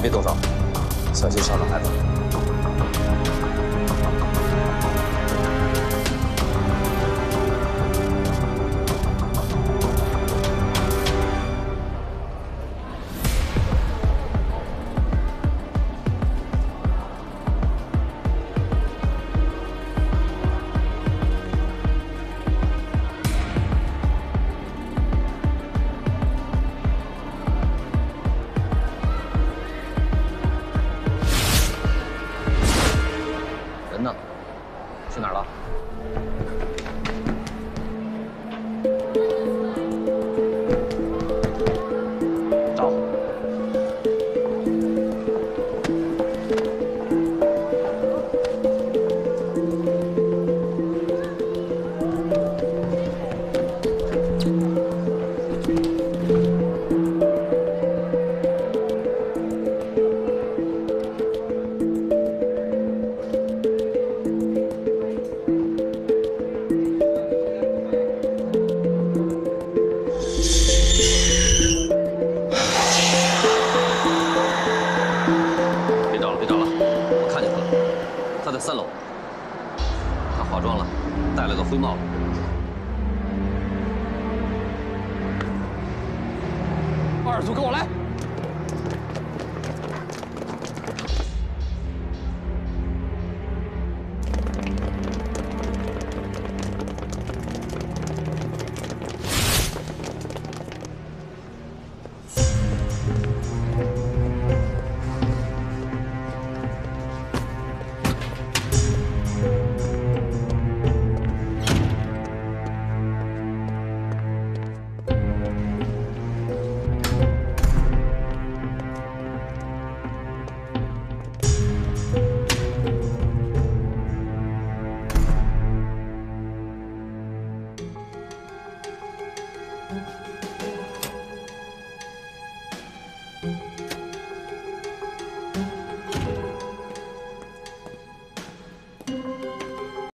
先别动刀，小心伤了孩子。去哪儿了？找。二组跟我来。